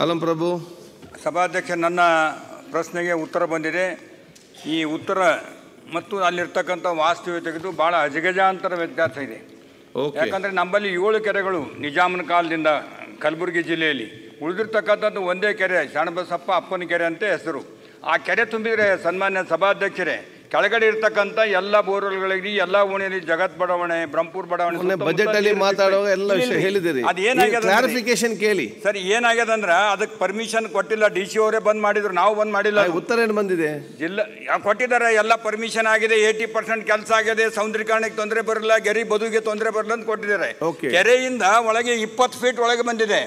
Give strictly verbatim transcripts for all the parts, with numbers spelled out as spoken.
अलम प्रभु सभाध्यक्ष ನನ್ನ ಪ್ರಶ್ನೆಗೆ ಉತ್ತರ ಬಂದಿದೆ ಈ ಉತ್ತರ ಮತ್ತು ಅಲ್ಲಿರತಕ್ಕಂತ ವಾಸ್ತವಿಕತೆಗೂ ಬಹಳ ಅಜಗಜಾಂತರ ವ್ಯತ್ಯಾಸ ಇದೆ ಯಾಕಂದ್ರೆ ನಮ್ಮಲ್ಲಿ ಏಳು ಕೆರೆಗಳು ನಿಜಾಮನ ಕಾಲದಿಂದ ಕಲಬುರಗಿ ಜಿಲ್ಲೆಯಲ್ಲಿ ಉಳಿದಿರತಕ್ಕಂತದ್ದು ಒಂದೇ ಕೆರೆ ಶಾಣಬಸಪ್ಪ ಅಪ್ಪನ ಕೆರೆ ಅಂತ ಹೆಸರು ಆ ಕೆರೆ ತುಂಬಿದ್ರೆ ಸನ್ಮಾನ್ಯ ಸಭಾಧ್ಯಕ್ಷರೇ ಕೆಳಗಡೆ ಇರತಕ್ಕಂತ ಎಲ್ಲ ಬೋರ್ವೆಲ್ಗಳಿಗೆ ಎಲ್ಲ ಓಣಿಯಲ್ಲಿ ಜಗತ್ ಬಡಾವಣೆ ಬ್ರಹ್ಮಪುರ ಬಡಾವಣೆ ಬಜೆಟ್ ಅಲ್ಲಿ ಮಾತಾಡುವಾಗ ಎಲ್ಲ ವಿಷಯ ಹೇಳಿದಿರಿ ಅದು ಏನಾಗಿದೆ ಕ್ಲಾರಿಫಿಕೇಶನ್ ಕೇಳಿ ಸರ್ ಏನಾಗಿದೆ ಅಂದ್ರೆ ಅದಕ್ಕೆ ಪರ್ಮಿಷನ್ ಕೊಟ್ಟಿಲ್ಲ ಡಿಸಿ ಅವರೇ ಬಂದ್ ಮಾಡಿದ್ರು ನಾವು ಬಂದ್ ಮಾಡಿಲ್ಲ ಉತ್ತರ ಏನು ಬಂದಿದೆ ಜಿಲ್ಲಾ ಕೊಟ್ಟಿದ್ದಾರೆ ಎಲ್ಲ ಪರ್ಮಿಷನ್ ಆಗಿದೆ ಎಂಬತ್ತು ಪರ್ಸೆಂಟ್ ಕೆಲಸ ಆಗಿದೆ ಸೌಂದರ್ಯೀಕರಣಕ್ಕೆ ತೊಂದರೆ ಬರಲ್ಲ ಗರಿ ಬದುಕಿಗೆ ತೊಂದರೆ ಬರಲ್ಲ ಅಂತ ಕೊಟ್ಟಿದ್ದಾರೆ ಕೆರೆಯಿಂದ ಒಳಗೆ ಇಪ್ಪತ್ತು ಫೀಟ್ ಒಳಗೆ ಬಂದಿದೆ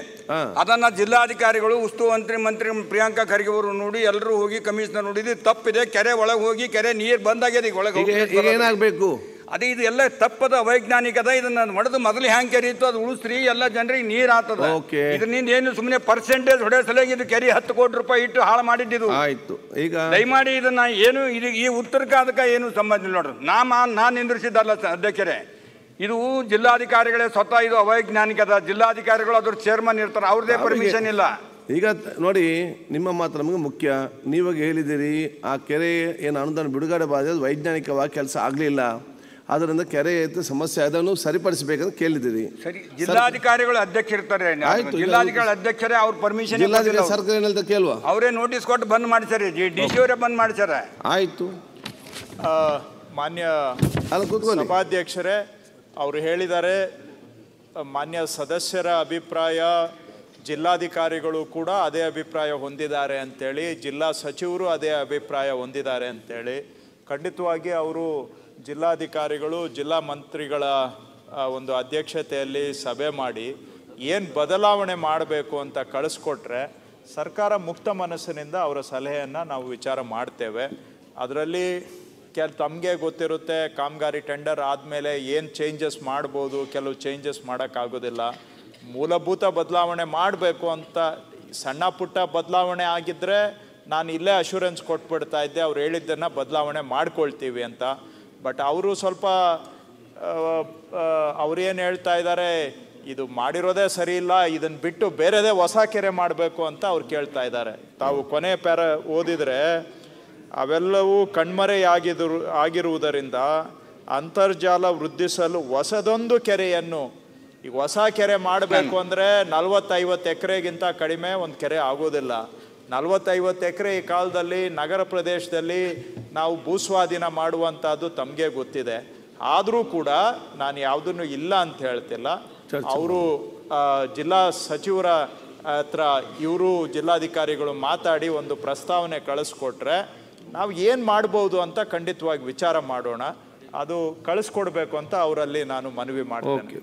ಅದನ್ನ ಜಿಲ್ಲಾಧಿಕಾರಿಗಳು ಉಸ್ತುವಾರಿ ಮಂತ್ರಿ ಪ್ರಿಯಾಂಕಾ ಖರ್ಗೆ ಅವರು ನೋಡಿ ಎಲ್ಲರೂ ಹೋಗಿ ಕಮಿಷನರ್ ನೋಡಿದ್ವಿ ತಪ್ಪಿದೆ ಕೆರೆ ಒಳಗೆ ಹೋಗಿ ಕೆರೆ ನೀರು ಬಂದಾಗಿದೆ ಈಗ ಒಳಗೆ ಈಗ ಏನಾಗಬೇಕು ಅದೇ ಇದು ಎಲ್ಲ ತಪ್ಪದ ಅವೈಜ್ಞಾನಿಕದ ಇದನ್ನ ಹೊಡೆದು ಮೊದಲು ಹ್ಯಾಂಗ್ ಕೆರೆ ಇತ್ತು ಅದು ಉಳಿಸ್ರಿ ಎಲ್ಲ ಜನರಿಗೆ ನೀರು ಆಗ್ತದೆ ಇದರಿಂದ ಏನು ಸುಮ್ಮನೆ ಪರ್ಸೆಂಟೇಜ್ ಹೊಡೆಯೋ ಸಲುವಾಗಿ ಇದು ಕೆರೆ ಹತ್ತು ಕೋಟಿ ರೂಪಾಯಿ ಇಟ್ಟು ಹಾಳು ಮಾಡಿದ್ದು ಆಯ್ತು ಈಗ ದಯಮಾಡಿ ಇದನ್ನ ಏನು ಇದು ಈ ಉತ್ತರಕ್ಕೆ ಅದಕ್ಕೆ ಏನು ಸಂಬಂಧ ಇಲ್ಲ ನೋಡ್ರಿ ನಾ ನಾನು ನಿಂದಿಸಿದಲ್ಲ ಅಧ್ಯಕ್ಷರೇ ಇದು ಜಿಲ್ಲಾಧಿಕಾರಿಗಳೇ ಸ್ವತಃ ಇದು ಅವೈಜ್ಞಾನಿಕದ ಜಿಲ್ಲಾಧಿಕಾರಿಗಳು ಅದ್ರ ಚೇರ್ಮನ್ ಇರ್ತಾರೆ ಅವ್ರದೇ ಪರ್ಮಿಷನ್ ಇಲ್ಲ ಈಗ ನೋಡಿ ನಿಮ್ಮ ಮಾತು ನಮಗೆ ಮುಖ್ಯ ನೀವಾಗ ಹೇಳಿದ್ದೀರಿ ಆ ಕೆರೆ ಏನು ಅನುದಾನ ಬಿಡುಗಡೆ ಬಾಧ್ಯದ ವೈಜ್ಞಾನಿಕವಾಗಿ ಕೆಲಸ ಆಗಲಿಲ್ಲ ಅದರಿಂದ ಕೆರೆ ಸಮಸ್ಯೆ ಅದನ್ನು ಸರಿಪಡಿಸಬೇಕಂತ ಕೇಳಿದ್ದೀರಿ ಸರಿ ಜಿಲ್ಲಾಧಿಕಾರಿಗಳು ಅಧ್ಯಕ್ಷ ಇರ್ತಾರೆ ಜಿಲ್ಲಾಧಿಕಾರಿ ಅಧ್ಯಕ್ಷರೇ ಅವ್ರ ಪರ್ಮಿಷನ್ ಜಿಲ್ಲಾಧಿಕಾರಿ ಸರ್ಕಾರ ಏನಂತ ಕೇಳುವ ಅವರೇ ನೋಟಿಸ್ ಕೊಟ್ಟು ಬಂದ್ ಮಾಡ್ತಾರೆ ಡಿಸಿ ಅವರೇ ಬಂದ್ ಮಾಡ್ತಾರೆ ಆಯಿತು ಮಾನ್ಯ ಸಭಾಧ್ಯಕ್ಷರೇ ಅವರು ಹೇಳಿದ್ದಾರೆ ಮಾನ್ಯ ಸದಸ್ಯರ ಅಭಿಪ್ರಾಯ ಜಿಲ್ಲಾಧಿಕಾರಿಗಳು ಕೂಡ ಅದೇ ಅಭಿಪ್ರಾಯ ಹೊಂದಿದ್ದಾರೆ ಅಂತೇಳಿ ಜಿಲ್ಲಾ ಸಚಿವರು ಅದೇ ಅಭಿಪ್ರಾಯ ಹೊಂದಿದ್ದಾರೆ ಅಂತೇಳಿ ಖಂಡಿತವಾಗಿ ಅವರು ಜಿಲ್ಲಾಧಿಕಾರಿಗಳು ಜಿಲ್ಲಾ ಮಂತ್ರಿಗಳ ಒಂದು ಅಧ್ಯಕ್ಷತೆಯಲ್ಲಿ ಸಭೆ ಮಾಡಿ ಏನು ಬದಲಾವಣೆ ಮಾಡಬೇಕು ಅಂತ ಕಳಿಸ್ಕೊಟ್ರೆ ಸರ್ಕಾರ ಮುಕ್ತ ಮನಸ್ಸಿನಿಂದ ಅವರ ಸಲಹೆಯನ್ನು ನಾವು ವಿಚಾರ ಮಾಡ್ತೇವೆ ಅದರಲ್ಲಿ ಕೆಲ ತಮಗೆ ಗೊತ್ತಿರುತ್ತೆ ಕಾಮಗಾರಿ ಟೆಂಡರ್ ಆದಮೇಲೆ ಏನು ಚೇಂಜಸ್ ಮಾಡ್ಬೋದು ಕೆಲವು ಚೇಂಜಸ್ ಮಾಡೋಕ್ಕಾಗೋದಿಲ್ಲ ಮೂಲಭೂತ ಬದಲಾವಣೆ ಮಾಡಬೇಕು ಅಂತ ಸಣ್ಣ ಪುಟ್ಟ ಬದಲಾವಣೆ ಆಗಿದ್ದರೆ ನಾನು ಇಲ್ಲೇ ಅಶ್ಯೂರೆನ್ಸ್ ಕೊಟ್ಬಿಡ್ತಾ ಇದ್ದೆ ಅವ್ರು ಹೇಳಿದ್ದನ್ನು ಬದಲಾವಣೆ ಮಾಡ್ಕೊಳ್ತೀವಿ ಅಂತ ಬಟ್ ಅವರು ಸ್ವಲ್ಪ ಅವ್ರೇನು ಹೇಳ್ತಾ ಇದ್ದಾರೆ ಇದು ಮಾಡಿರೋದೇ ಸರಿ ಇಲ್ಲ ಇದನ್ನು ಬಿಟ್ಟು ಬೇರೆದೇ ಹೊಸ ಕೆರೆ ಮಾಡಬೇಕು ಅಂತ ಅವ್ರು ಕೇಳ್ತಾ ಇದ್ದಾರೆ ತಾವು ಕೊನೆ ಪ್ಯಾರ ಓದಿದರೆ ಅವೆಲ್ಲವೂ ಕಣ್ಮರೆಯಾಗಿದ್ರು ಆಗಿರುವುದರಿಂದ ಅಂತರ್ಜಲ ವೃದ್ಧಿಸಲು ಹೊಸದೊಂದು ಕೆರೆಯನ್ನು ಈಗ ಹೊಸ ಕೆರೆ ಮಾಡಬೇಕು ಅಂದರೆ ನಲ್ವತ್ತೈವತ್ತು ಎಕರೆಗಿಂತ ಕಡಿಮೆ ಒಂದು ಕೆರೆ ಆಗೋದಿಲ್ಲ ನಲ್ವತ್ತೈವತ್ತು ಎಕರೆ ಈ ಕಾಲದಲ್ಲಿ ನಗರ ಪ್ರದೇಶದಲ್ಲಿ ನಾವು ಭೂಸ್ವಾಧೀನ ಮಾಡುವಂಥದ್ದು ತಮಗೆ ಗೊತ್ತಿದೆ ಆದರೂ ಕೂಡ ನಾನು ಯಾವುದನ್ನು ಇಲ್ಲ ಅಂತ ಹೇಳ್ತಿಲ್ಲ ಅವರು ಜಿಲ್ಲಾ ಸಚಿವರ ಹತ್ರ ಇವರು ಜಿಲ್ಲಾಧಿಕಾರಿಗಳು ಮಾತಾಡಿ ಒಂದು ಪ್ರಸ್ತಾವನೆ ಕಳಿಸ್ಕೊಟ್ರೆ ನಾವು ಏನು ಮಾಡ್ಬೋದು ಅಂತ ಖಂಡಿತವಾಗಿ ವಿಚಾರ ಮಾಡೋಣ ಅದು ಕಳಿಸ್ಕೊಡ್ಬೇಕು ಅಂತ ಅವರಲ್ಲಿ ನಾನು ಮನವಿ ಮಾಡ್ತೀನಿ.